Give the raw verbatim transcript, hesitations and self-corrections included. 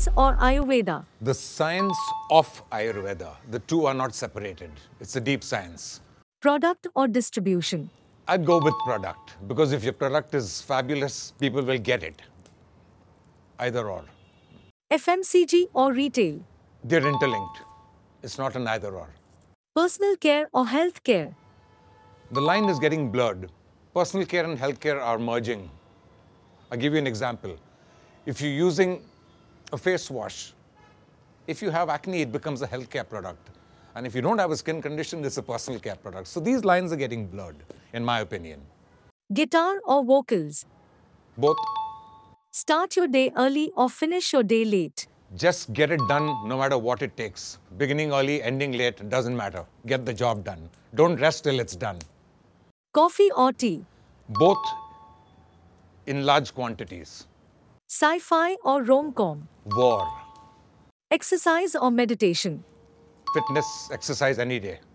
science or Ayurveda? The science of Ayurveda. The two are not separated. It's a deep science. Product or distribution? I'd go with product, because if your product is fabulous, people will get it. Either or. F M C G or retail? They're interlinked. It's not an either or. Personal care or health care? The line is getting blurred. Personal care and health care are merging. I'll give you an example. If you're using a face wash, if you have acne, it becomes a healthcare product. And if you don't have a skin condition, it's a personal care product. So these lines are getting blurred, in my opinion. Guitar or vocals? Both. Start your day early or finish your day late? Just get it done no matter what it takes. Beginning early, ending late, doesn't matter. Get the job done. Don't rest till it's done. Coffee or tea? Both, in large quantities. Sci-fi or rom-com? War. Exercise or meditation? Fitness, exercise any day.